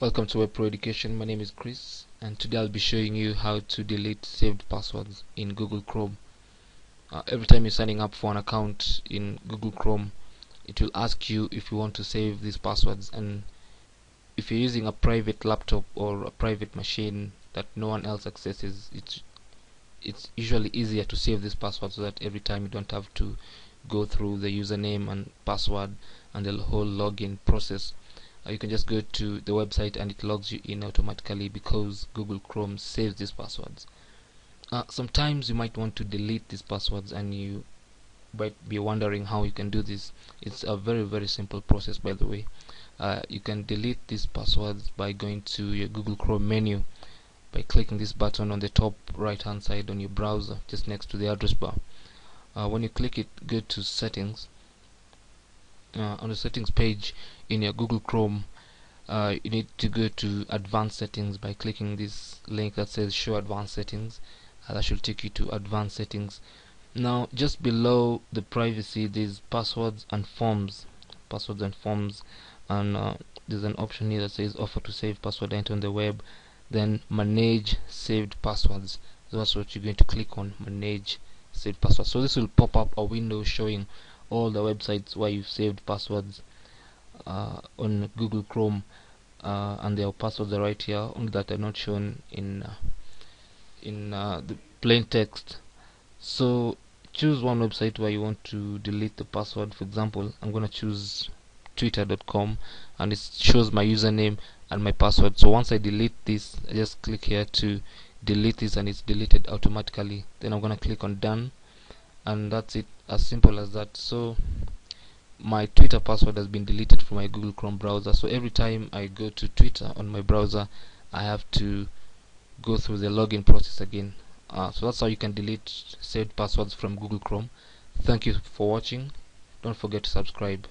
Welcome to Web Pro Education. My name is Chris, and today I'll be showing you how to delete saved passwords in Google Chrome. Every time you're signing up for an account in Google Chrome, it will ask you if you want to save these passwords, and if you're using a private laptop or a private machine that no one else accesses, it's usually easier to save these passwords so that every time you don't have to go through the username and password and the whole login process. You can just go to the website and it logs you in automatically because Google Chrome saves these passwords. Sometimes you might want to delete these passwords, and you might be wondering how you can do this. It's a very, very simple process, by the way. You can delete these passwords by going to your Google Chrome menu by clicking this button on the top right hand side on your browser, just next to the address bar. When you click it, go to settings. On the settings page in your Google Chrome, you need to go to advanced settings by clicking this link that says show advanced settings. That should take you to advanced settings. Now, just below the privacy, there's passwords and forms. And there's an option here that says offer to save password enter on the web, then manage saved passwords. So that's what you're going to click on, manage saved passwords. So this will pop up a window showing all the websites where you've saved passwords on Google Chrome, and their passwords are right here, only that are not shown in the plain text. So choose one website where you want to delete the password. For example, I'm going to choose twitter.com, and it shows my username and my password. So once I delete this, I just click here to delete this, and it's deleted automatically. Then I'm going to click on done, and that's it, as simple as that. So my Twitter password has been deleted from my Google Chrome browser. So every time I go to Twitter on my browser, I have to go through the login process again. So that's how you can delete saved passwords from Google Chrome. Thank you for watching. Don't forget to subscribe.